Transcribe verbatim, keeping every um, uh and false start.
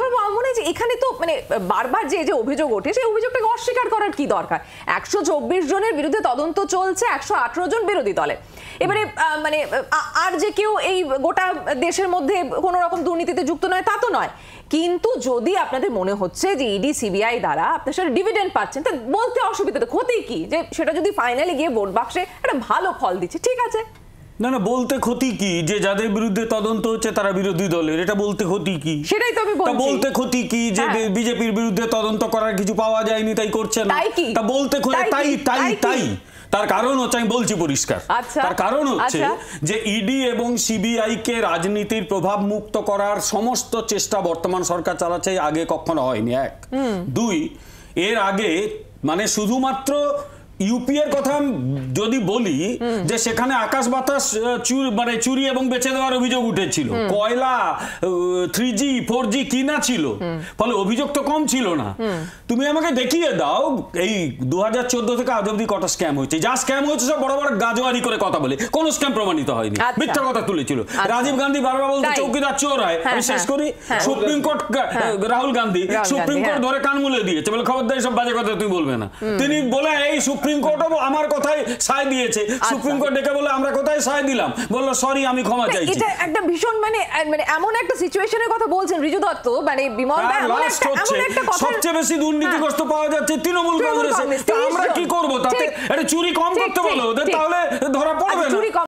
Oliver বাম মনে যে এখানে তো মানে বারবার যে যে অভিযোগ ওঠে সেই অভিযোগটাকে অস্বীকার করার কি দরকার? একশো চব্বিশ জনের বিরুদ্ধে তদন্ত চলছে, একশো আঠারো জন বিরোধী দলে। এবারে মানে আর যে কেউ এই গোটা দেশের মধ্যে কোনো রকম দুর্নীতিতে যুক্ত নয় তা তো নয়, কিন্তু যদি আপনাদের মনে হচ্ছে যে ইডি সিবিআই দ্বারা আপনার সাথে ডিভিডেন্ড পাচ্ছেন, তা বলতে অসুবিধা তো ক্ষতি কি? যে সেটা যদি ফাইনালি গিয়ে ভোট বাক্সে একটা ভালো ফল দিচ্ছে, ঠিক আছে। না না, বলতে ক্ষতি কি যে যাদের বিরুদ্ধে তদন্ত হচ্ছে তারা বিরোধী দলের, এটা বলতে ক্ষতি কি? সেটাই তো আমি বলছি, বলতে ক্ষতি কি যে বিজেপির বিরুদ্ধে তদন্ত করার কিছু পাওয়া যায়নি তাই করছে না, তা বলতে ক্ষতি তাই তাই তাই তার কারণ হচ্ছে, আমি বলছি পরিষ্কার, তার কারণ হচ্ছে যে ইডি এবং সিবিআই কে রাজনীতির প্রভাব মুক্ত করার সমস্ত চেষ্টা বর্তমান সরকার চালাচ্ছে, আগে কখনো হয়নি। এক দুই, এর আগে মানে শুধুমাত্র ইউপি এর কথা যদি বলি, যে সেখানে আকাশ বাতাস মানে চুরি এবং বেচে দেওয়ার অভিযোগ উঠেছিল, কয়লা থ্রি জি ফোর জি কিনা ছিল, ফলে অভিযোগ তো কম ছিল না। তুমি আমাকে দেখিয়ে দাও এই দু হাজার চোদ্দ থেকে আজ অব্দি কটা স্ক্যাম হয়েছে। যা স্ক্যাম হয়েছে সব বড় বড় গাজোয়ারি করে কথা বলে, কোনো স্ক্যাম প্রমাণিত হয়নি, মিথ্যা কথা তুলেছিল। রাজীব গান্ধী বারবার বলতো চৌকিদার চোর হয়, শেষ করি supreme court, Rahul Gandhi supreme court ধরে কান মুলে দিয়েছে, বলে খবরদারি সব বাজে কথা তুমি বলবে না। তিনি বলে এই সুপ্রিম কোর্টও আমার কথাই সায় দিয়েছে, সুপ্রিম কোর্ট ডেকে বলে আমরা কোথায় সায় দিলাম, বললো সরি আমি ক্ষমা চাইছি। এটা একটা ভীষণ মানে মানে এমন একটা সিচুয়েশনের কথা বলছেন ঋজু দত্ত, মানে বিমল ভাই এমন একটা কথা, সবচেয়ে বেশি দুর্নীতিগ্রস্ত পাওয়া যাচ্ছে তৃণমূল কংগ্রেসে, আমরা কি করব তাতে? এটা চুরি কম করতে বলো, তাহলে ধরা পড়বে না।